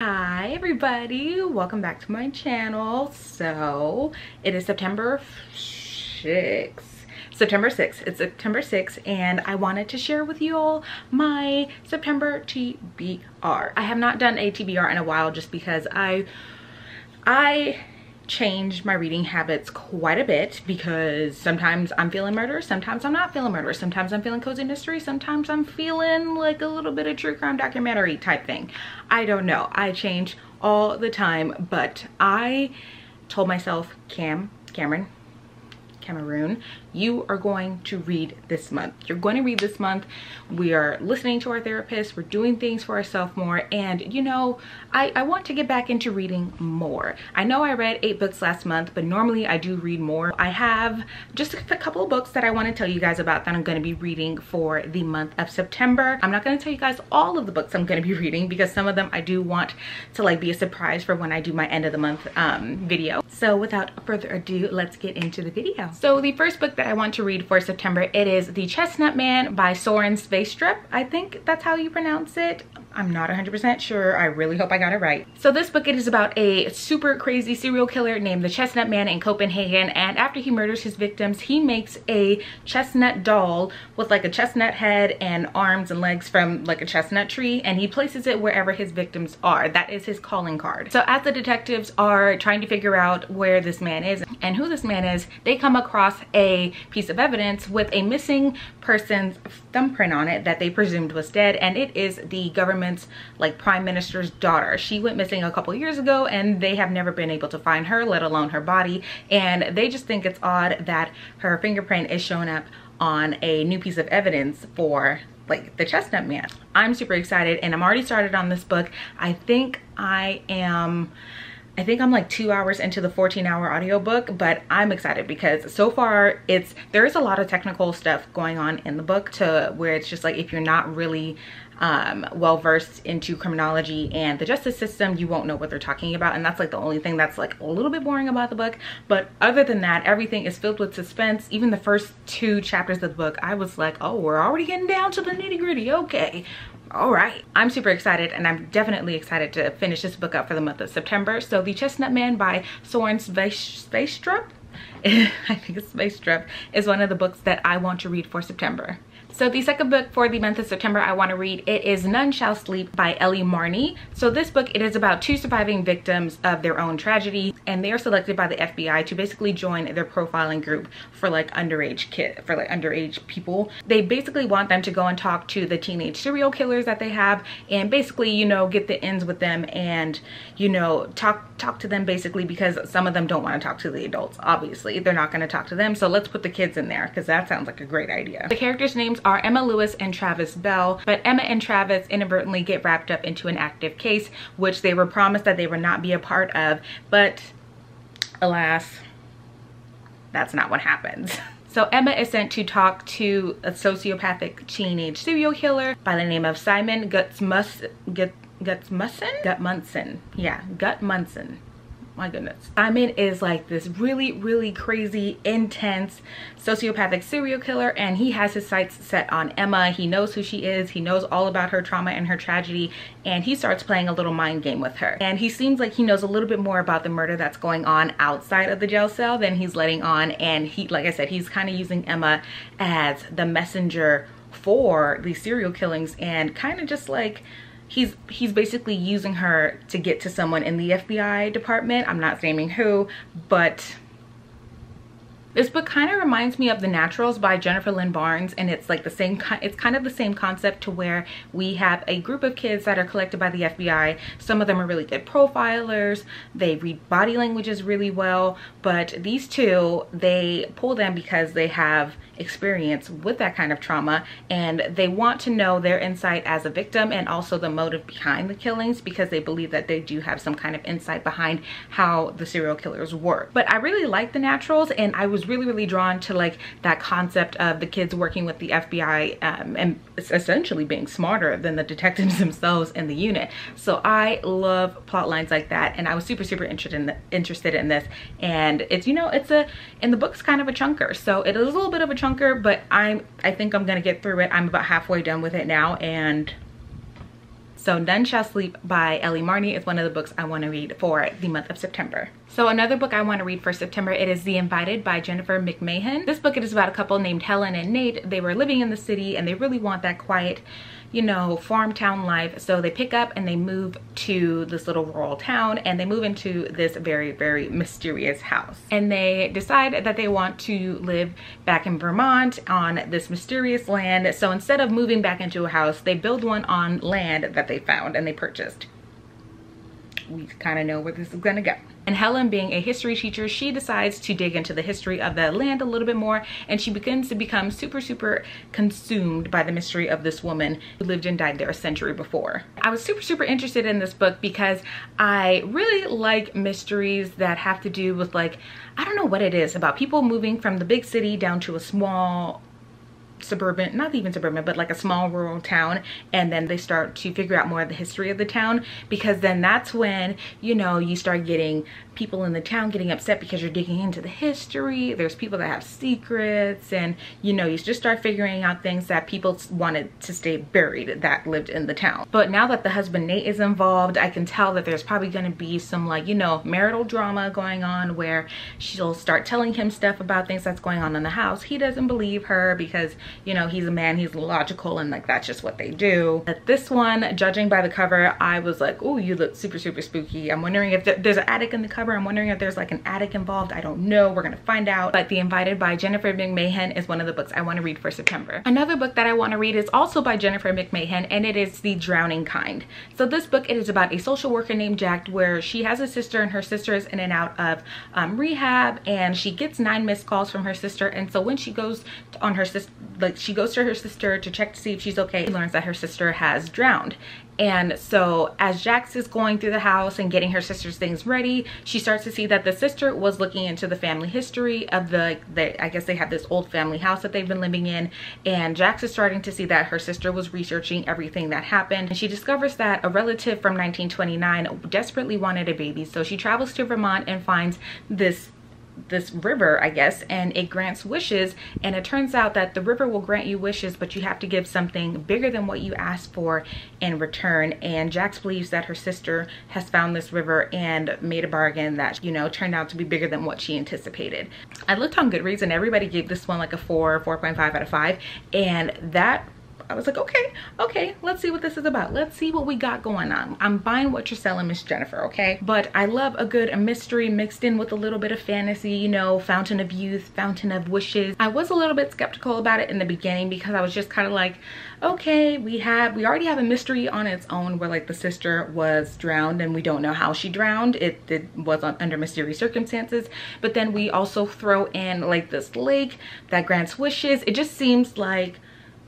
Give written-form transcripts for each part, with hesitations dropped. Hi everybody, welcome back to my channel. So it is September 6th. It's September 6th and I wanted to share with you all my September TBR. I have not done a TBR in a while just because I changed my reading habits quite a bit, because sometimes I'm feeling murder, sometimes I'm not feeling murder, sometimes I'm feeling cozy mystery, sometimes I'm feeling like a little bit of true crime documentary type thing. I don't know. I change all the time, but I told myself, Cameroon, you are going to read this month. You're going to read this month. We are listening to our therapist. We're doing things for ourselves more. And you know, I want to get back into reading more. I know I read 8 books last month, but normally I do read more. I have just a couple of books that I want to tell you guys about that I'm going to be reading for the month of September. I'm not going to tell you guys all of the books I'm going to be reading, because some of them I do want to like be a surprise for when I do my end of the month video. So without further ado, let's get into the video. So the first book that I want to read for September, it is The Chestnut Man by Søren Sveistrup. I think that's how you pronounce it. I'm not 100% sure. I really hope I got it right. So this book, it is about a super crazy serial killer named The Chestnut Man in Copenhagen. And after he murders his victims, he makes a chestnut doll with like a chestnut head and arms and legs from like a chestnut tree. And he places it wherever his victims are. That is his calling card. So as the detectives are trying to figure out where this man is and who this man is, they come across a piece of evidence with a missing person's thumbprint on it that they presumed was dead, and it is the government's like prime minister's daughter. She went missing a couple years ago and they have never been able to find her, let alone her body, and they just think it's odd that her fingerprint is shown up on a new piece of evidence for like the Chestnut Man. I'm super excited and I'm already started on this book. I think I'm like 2 hours into the 14-hour audiobook, but I'm excited because so far there is a lot of technical stuff going on in the book to where it's just like, if you're not really well versed into criminology and the justice system, you won't know what they're talking about, and that's like the only thing that's like a little bit boring about the book. But other than that, everything is filled with suspense. Even the first 2 chapters of the book, I was like, oh, we're already getting down to the nitty-gritty, okay. All right, I'm super excited and I'm definitely excited to finish this book up for the month of September. So The Chestnut Man by Søren Sveistrup, I think it's Sveistrup, is one of the books that I want to read for September. So the second book for the month of September I want to read, it is None Shall Sleep by Ellie Marney. So this book, it is about 2 surviving victims of their own tragedy, and they are selected by the FBI to basically join their profiling group for like underage people. They basically want them to go and talk to the teenage serial killers that they have and basically, you know, get the ends with them and, you know, talk to them basically, because some of them don't want to talk to the adults. Obviously, they're not going to talk to them. So let's put the kids in there, because that sounds like a great idea. The characters' names are Emma Lewis and Travis Bell, but Emma and Travis inadvertently get wrapped up into an active case which they were promised that they would not be a part of, but alas, that's not what happens. So Emma is sent to talk to a sociopathic teenage serial killer by the name of Simon Gutmunsen. Yeah, Gutmunsen. My goodness. Simon is like this really, really crazy, intense, sociopathic serial killer, and he has his sights set on Emma. He knows who she is. He knows all about her trauma and her tragedy, and he starts playing a little mind game with her. And he seems like he knows a little bit more about the murder that's going on outside of the jail cell than he's letting on. And he, like I said, he's kind of using Emma as the messenger for these serial killings, and kind of just like, he's basically using her to get to someone in the FBI department. I'm not naming who, but this book kind of reminds me of The Naturals by Jennifer Lynn Barnes, and it's like the same, it's kind of the same concept to where we have a group of kids that are collected by the FBI. Some of them are really good profilers. They read body languages really well, but these 2, they pull them because they have experience with that kind of trauma, and they want to know their insight as a victim and also the motive behind the killings, because they believe that they do have some kind of insight behind how the serial killers work. But I really like The Naturals, and I was really, really drawn to like that concept of the kids working with the FBI and essentially being smarter than the detectives themselves in the unit. So I love plot lines like that, and I was super, super interested in this. And it's, you know, it's in the book's kind of a chunker. So it is a little bit of a chunker, but I think I'm gonna get through it. I'm about halfway done with it now. And so None Shall Sleep by Ellie Marney is one of the books I want to read for the month of September. So another book I want to read for September, it is The Invited by Jennifer McMahon. This book, it is about a couple named Helen and Nate. They were living in the city and they really want that quiet, you know, farm town life. So they pick up and they move to this little rural town, and they move into this very, very mysterious house. And they decide that they want to live back in Vermont on this mysterious land. So instead of moving back into a house, they build one on land that they found and they purchased. We kind of know where this is gonna go. And Helen, being a history teacher, she decides to dig into the history of that land a little bit more, and she begins to become super, super consumed by the mystery of this woman who lived and died there a century before. I was super, super interested in this book because I really like mysteries that have to do with, like, I don't know what it is about people moving from the big city down to a small suburban, not even suburban, but like a small rural town, and then they start to figure out more of the history of the town, because then that's when, you know, you start getting people in the town getting upset because you're digging into the history. There's people that have secrets, and, you know, you just start figuring out things that people wanted to stay buried that lived in the town. But now that the husband Nate is involved, I can tell that there's probably going to be some, like, you know, marital drama going on, where she'll start telling him stuff about things that's going on in the house. He doesn't believe her because, you know, he's a man, he's logical, and like that's just what they do. But this one, judging by the cover, I was like, oh, you look super, super spooky. I'm wondering if there's an attic in the cover. I'm wondering if there's like an attic involved. I don't know, we're gonna find out. But The Invited by Jennifer McMahon is one of the books I want to read for September. Another book that I want to read is also by Jennifer McMahon, and it is The Drowning Kind. So this book, it is about a social worker named Jack, where she has a sister, and her sister is in and out of rehab, and she gets 9 missed calls from her sister. And so when she goes on her sister, like, she goes to her sister to check to see if she's okay, she learns that her sister has drowned. And so as Jax is going through the house and getting her sister's things ready, she starts to see that the sister was looking into the family history of the I guess they have this old family house that they've been living in. And Jax is starting to see that her sister was researching everything that happened. And she discovers that a relative from 1929 desperately wanted a baby. So she travels to Vermont and finds this river, I guess, and it grants wishes. And it turns out that the river will grant you wishes, but you have to give something bigger than what you asked for in return. And Jax believes that her sister has found this river and made a bargain that, you know, turned out to be bigger than what she anticipated. I looked on Goodreads and everybody gave this one like a 4.5 out of 5, and that I was like, okay, let's see what this is about. Let's see what we got going on. I'm buying what you're selling, Miss Jennifer, okay? But I love a good mystery mixed in with a little bit of fantasy, you know, fountain of youth, fountain of wishes. I was a little bit skeptical about it in the beginning because I was just kind of like, okay, we already have a mystery on its own where, like, the sister was drowned and we don't know how she drowned. It was under mysterious circumstances. But then we also throw in, like, this lake that grants wishes. It just seems like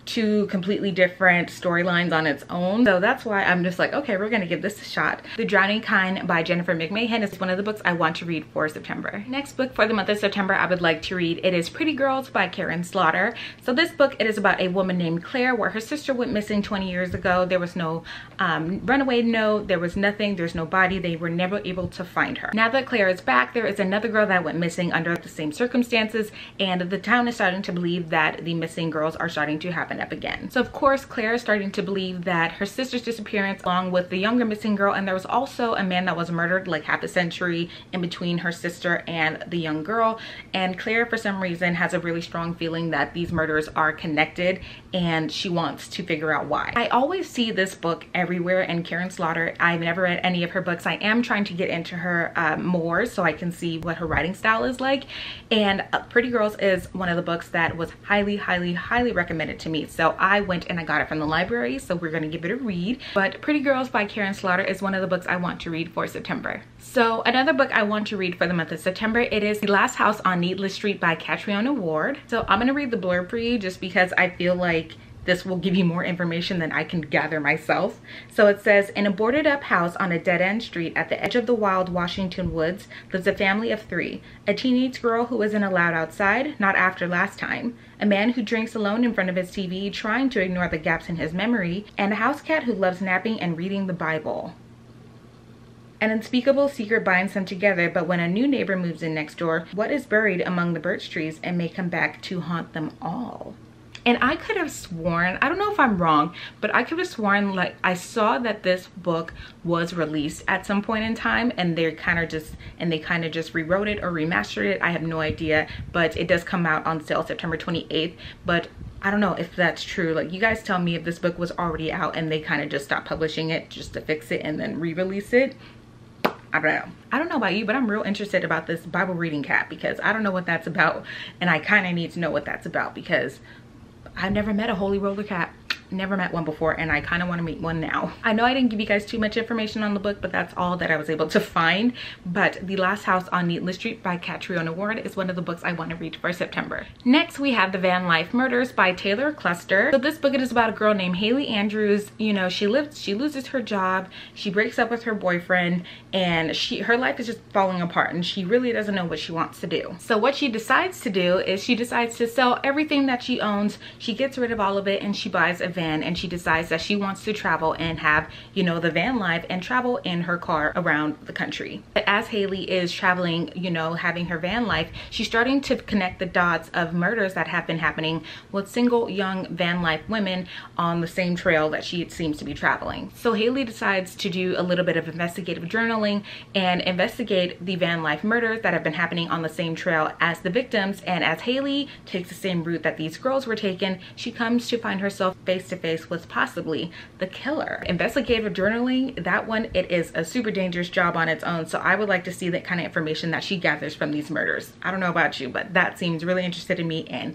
two completely different storylines on its own. So that's why I'm just like, okay, we're gonna give this a shot. The Drowning Kind by Jennifer McMahon is one of the books I want to read for September. Next book for the month of September I would like to read, it is Pretty Girls by Karen Slaughter. So this book, it is about a woman named Claire, where her sister went missing 20 years ago. There was no runaway note, there was nothing, there's no body. They were never able to find her. Now that Claire is back, there is another girl that went missing under the same circumstances, and the town is starting to believe that the missing girls are starting to happen up again. So of course Claire is starting to believe that her sister's disappearance, along with the younger missing girl, and there was also a man that was murdered like half a century in between her sister and the young girl. And Claire, for some reason, has a really strong feeling that these murders are connected, and she wants to figure out why. I always see this book everywhere, and Karen Slaughter, I've never read any of her books. I am trying to get into her more so I can see what her writing style is like. And Pretty Girls is one of the books that was highly, highly, highly recommended to me. So I went and I got it from the library, so we're gonna give it a read. But Pretty Girls by Karen Slaughter is one of the books I want to read for September. So another book I want to read for the month of September, it is The Last House on Needless Street by Catriona Ward. So I'm gonna read the blurb for you just because I feel like This will give you more information than I can gather myself. So it says, in a boarded up house on a dead end street at the edge of the wild Washington woods lives a family of three. A teenage girl who isn't allowed outside, not after last time. A man who drinks alone in front of his TV, trying to ignore the gaps in his memory. And a house cat who loves napping and reading the Bible. An unspeakable secret binds them together, but when a new neighbor moves in next door, what is buried among the birch trees and may come back to haunt them all? And I could have sworn, I don't know if I'm wrong, but I could have sworn like I saw that this book was released at some point in time and they kind of just rewrote it or remastered it. I have no idea, but it does come out on sale September 28th, but I don't know if that's true. Like, you guys tell me if this book was already out and they kind of just stopped publishing it just to fix it and then re-release it. I don't know. I don't know about you, but I'm real interested about this Bible reading cat because I don't know what that's about, and I kind of need to know what that's about because I've never met a holy roller cat. Never met one before, and I kind of want to meet one now. I know I didn't give you guys too much information on the book, but that's all that I was able to find. But The Last House on Needless Street by Catriona Ward is one of the books I want to read for September. Next, we have The Van Life Murders by Taylor Cluster. So this book is about a girl named Haley Andrews. You know, she loses her job, she breaks up with her boyfriend, and her life is just falling apart, and she really doesn't know what she wants to do. So what she decides to do is she decides to sell everything that she owns. She gets rid of all of it, and she buys a van, and she decides that she wants to travel and have, you know, the van life and travel in her car around the country. But as Haley is traveling, you know, having her van life, she's starting to connect the dots of murders that have been happening with single young van life women on the same trail that she seems to be traveling. So Haley decides to do a little bit of investigative journaling and investigate the van life murders that have been happening on the same trail as the victims. And as Haley takes the same route that these girls were taken, she comes to find herself face-to-face with possibly the killer. Investigative journaling, that one, it is a super dangerous job on its own, so I would like to see that kind of information that she gathers from these murders. I don't know about you, but that seems really interesting to me, and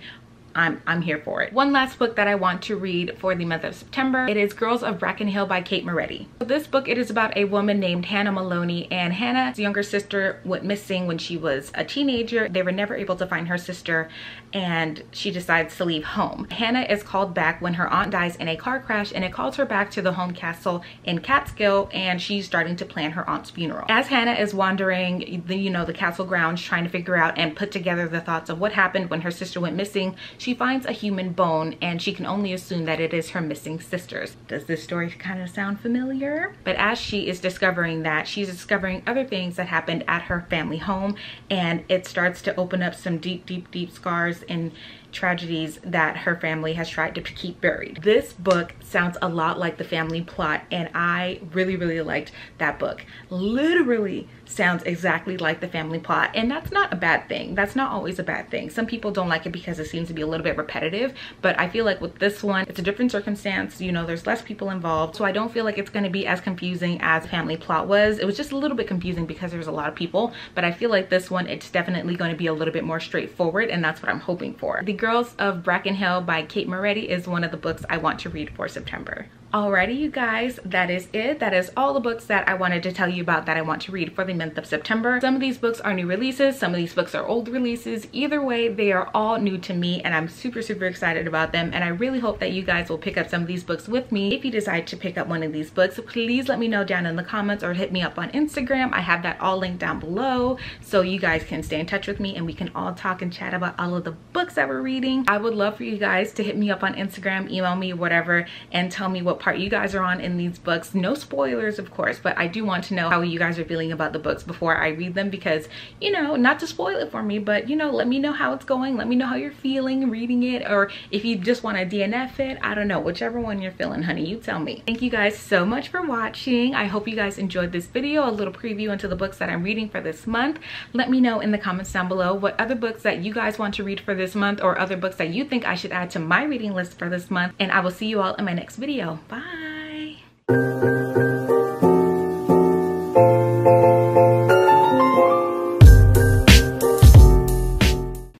I'm here for it. One last book that I want to read for the month of September, it is Girls of Brackenhill by Kate Moretti. So this book, it is about a woman named Hannah Maloney, and Hannah's younger sister went missing when she was a teenager. They were never able to find her sister, and she decides to leave home. Hannah is called back when her aunt dies in a car crash, and it calls her back to the home castle in Catskill, and she's starting to plan her aunt's funeral. As Hannah is wandering the, you know, the castle grounds, trying to figure out and put together the thoughts of what happened when her sister went missing, she finds a human bone, and she can only assume that it is her missing sister's. Does this story kind of sound familiar? But as she is discovering that, she's discovering other things that happened at her family home, and it starts to open up some deep, deep, deep scars and tragedies that her family has tried to keep buried. This book sounds a lot like The Family Plot, and I really, really liked that book. Literally sounds exactly like The Family Plot, and that's not a bad thing. That's not always a bad thing. Some people don't like it because it seems to be a little bit repetitive, but I feel like with this one, it's a different circumstance. You know, there's less people involved, so I don't feel like it's going to be as confusing as Family Plot was. It was just a little bit confusing because there's a lot of people, but I feel like this one, it's definitely going to be a little bit more straightforward, and that's what I'm hoping for. The Girls of Brackenhill by Kate Moretti is one of the books I want to read for September. Alrighty, you guys, that is it. That is all the books that I wanted to tell you about that I want to read for the month of September. Some of these books are new releases, some of these books are old releases. Either way, they are all new to me, and I'm super, super excited about them, and I really hope that you guys will pick up some of these books with me. If you decide to pick up one of these books, please let me know down in the comments or hit me up on Instagram. I have that all linked down below, so you guys can stay in touch with me and we can all talk and chat about all of the books that we're reading. I would love for you guys to hit me up on Instagram, email me, whatever, and tell me what part you guys are on in these books. No spoilers, of course, but I do want to know how you guys are feeling about the books before I read them, because, you know, not to spoil it for me, but, you know, let me know how it's going, let me know how you're feeling reading it, or if you just want to DNF it. I don't know, whichever one you're feeling, honey, you tell me. Thank you guys so much for watching. I hope you guys enjoyed this video, a little preview into the books that I'm reading for this month. Let me know in the comments down below what other books that you guys want to read for this month, or other books that you think I should add to my reading list for this month, and I will see you all in my next video. Bye.